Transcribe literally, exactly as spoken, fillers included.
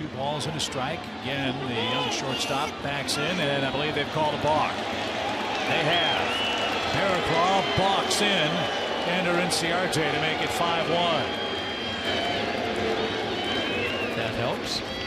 Two balls and a strike. Again, the young shortstop backs in, and I believe they've called a balk. They have. Barraclough balks in, Ender Inciarte to make it five one. That helps.